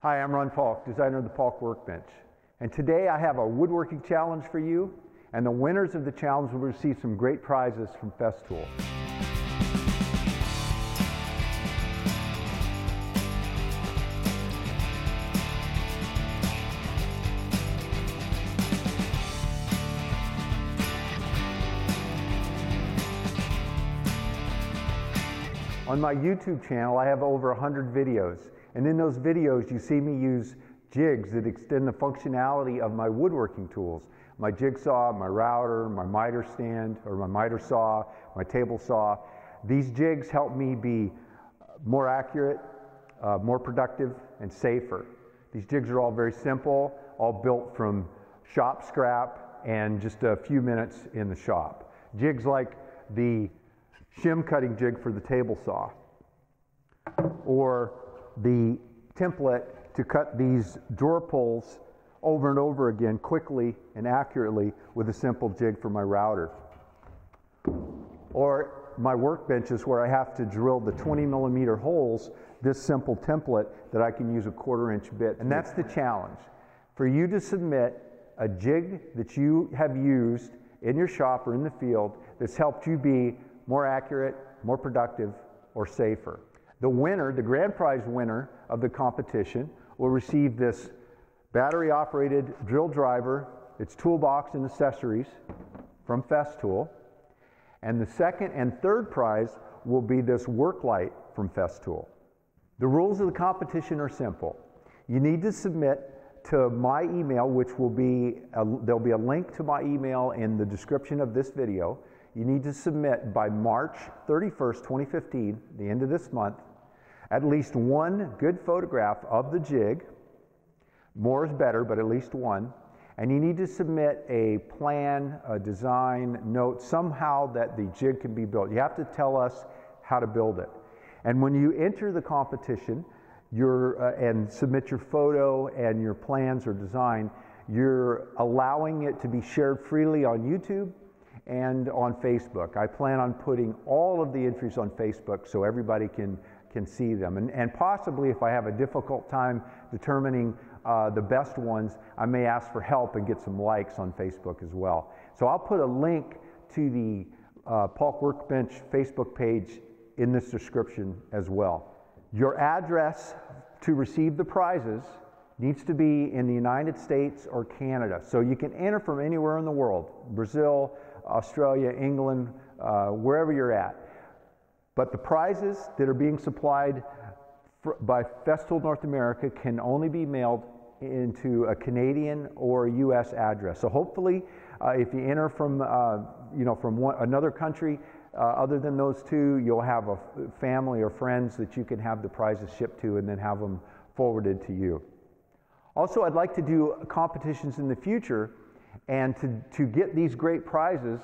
Hi, I'm Ron Paulk, designer of the Paulk Workbench, and today I have a woodworking challenge for you, and the winners of the challenge will receive some great prizes from Festool. On my YouTube channel, I have over 100 videos, and in those videos you see me use jigs that extend the functionality of my woodworking tools. My jigsaw, my router, my miter stand, or my miter saw, my table saw. These jigs help me be more accurate, more productive, and safer. These jigs are all very simple, all built from shop scrap and just a few minutes in the shop. Jigs like the shim cutting jig for the table saw, or the template to cut these drawer pulls over and over again quickly and accurately with a simple jig for my router. Or my workbenches where I have to drill the 20mm holes, this simple template that I can use a 1/4-inch bit. And that's the challenge, for you to submit a jig that you have used in your shop or in the field that's helped you be more accurate, more productive, or safer. The winner, the grand prize winner of the competition, will receive this battery-operated drill driver, its toolbox and accessories from Festool. And the second and third prize will be this work light from Festool. The rules of the competition are simple. You need to submit to my email, which will be, there'll be a link to my email in the description of this video. You need to submit by March 31st, 2015, the end of this month, at least one good photograph of the jig. More is better, but at least one. And you need to submit a plan, a design, note, somehow that the jig can be built. You have to tell us how to build it. And when you enter the competition and submit your photo and your plans or design, you're allowing it to be shared freely on YouTube and on Facebook. I plan on putting all of the entries on Facebook so everybody can see them. And possibly if I have a difficult time determining the best ones, I may ask for help and get some likes on Facebook as well. So I'll put a link to the Paulk Workbench Facebook page in this description as well. Your address to receive the prizes needs to be in the United States or Canada. So you can enter from anywhere in the world, Brazil, Australia, England, wherever you're at. But the prizes that are being supplied by Festool North America can only be mailed into a Canadian or U.S. address. So hopefully, if you enter from another country other than those two, you'll have a family or friends that you can have the prizes shipped to and then have them forwarded to you. Also, I'd like to do competitions in the future, and to get these great prizes,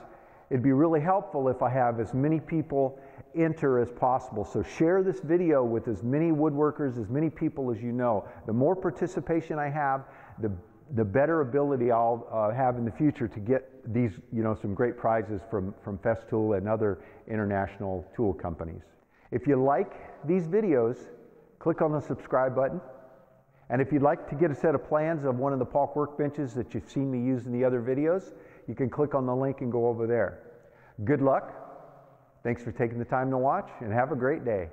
it'd be really helpful if I have as many people enter as possible. So share this video with as many woodworkers, as many people as you know. The more participation I have, the better ability I'll have in the future to get these, some great prizes from Festool and other international tool companies. If you like these videos, click on the subscribe button. And if you'd like to get a set of plans of one of the Paulk workbenches that you've seen me use in the other videos, you can click on the link and go over there. Good luck. Thanks for taking the time to watch, and have a great day.